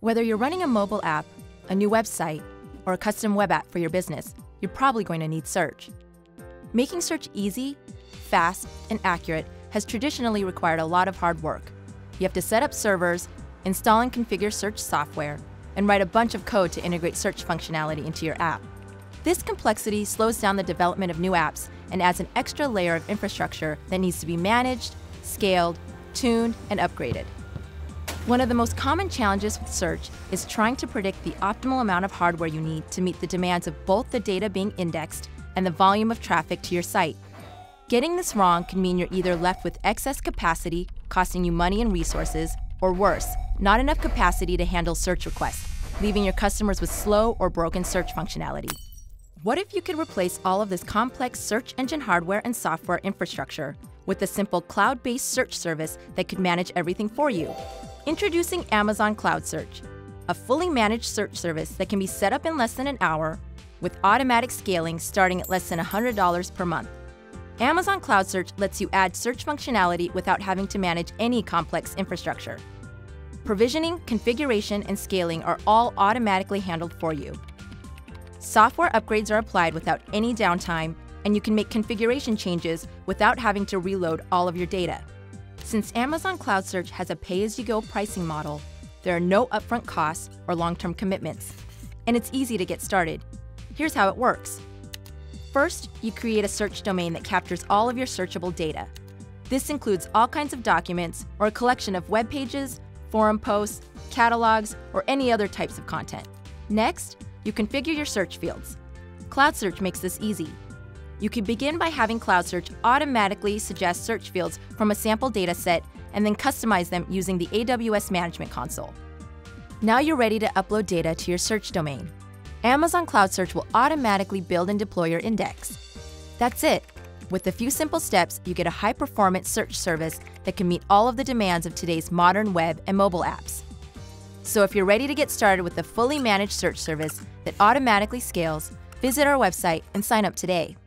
Whether you're running a mobile app, a new website, or a custom web app for your business, you're probably going to need search. Making search easy, fast, and accurate has traditionally required a lot of hard work. You have to set up servers, install and configure search software, and write a bunch of code to integrate search functionality into your app. This complexity slows down the development of new apps and adds an extra layer of infrastructure that needs to be managed, scaled, tuned, and upgraded. One of the most common challenges with search is trying to predict the optimal amount of hardware you need to meet the demands of both the data being indexed and the volume of traffic to your site. Getting this wrong can mean you're either left with excess capacity, costing you money and resources, or worse, not enough capacity to handle search requests, leaving your customers with slow or broken search functionality. What if you could replace all of this complex search engine hardware and software infrastructure with a simple cloud-based search service that could manage everything for you? Introducing Amazon CloudSearch, a fully managed search service that can be set up in less than an hour with automatic scaling starting at less than $100 per month. Amazon CloudSearch lets you add search functionality without having to manage any complex infrastructure. Provisioning, configuration, and scaling are all automatically handled for you. Software upgrades are applied without any downtime, and you can make configuration changes without having to reload all of your data. Since Amazon CloudSearch has a pay-as-you-go pricing model, there are no upfront costs or long-term commitments, and it's easy to get started. Here's how it works. First, you create a search domain that captures all of your searchable data. This includes all kinds of documents or a collection of web pages, forum posts, catalogs, or any other types of content. Next, you configure your search fields. CloudSearch makes this easy. You can begin by having CloudSearch automatically suggest search fields from a sample data set and then customize them using the AWS Management Console. Now you're ready to upload data to your search domain. Amazon CloudSearch will automatically build and deploy your index. That's it. With a few simple steps, you get a high-performance search service that can meet all of the demands of today's modern web and mobile apps. So if you're ready to get started with a fully managed search service that automatically scales, visit our website and sign up today.